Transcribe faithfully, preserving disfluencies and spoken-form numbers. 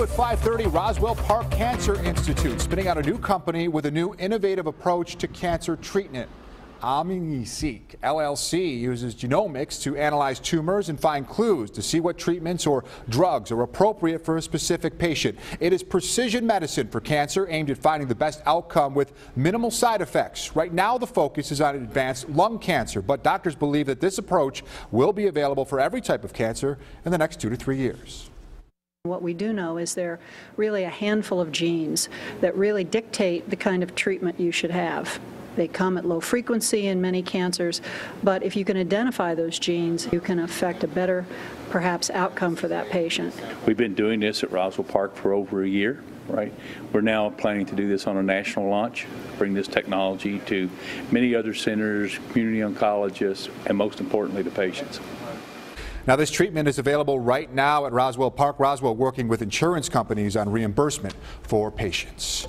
New at five thirty, Roswell Park Cancer Institute spinning out a new company with a new innovative approach to cancer treatment. OmniSeq, L L C, uses genomics to analyze tumors and find clues to see what treatments or drugs are appropriate for a specific patient. It is precision medicine for cancer aimed at finding the best outcome with minimal side effects. Right now, the focus is on advanced lung cancer, but doctors believe that this approach will be available for every type of cancer in the next two to three years. What we do know is there are really a handful of genes that really dictate the kind of treatment you should have. They come at low frequency in many cancers, but if you can identify those genes, you can affect a better, perhaps, outcome for that patient. We've been doing this at Roswell Park for over a year, right? We're now planning to do this on a national launch, bring this technology to many other centers, community oncologists, and most importantly, the patients. Now, this treatment is available right now at Roswell Park. Roswell working with insurance companies on reimbursement for patients.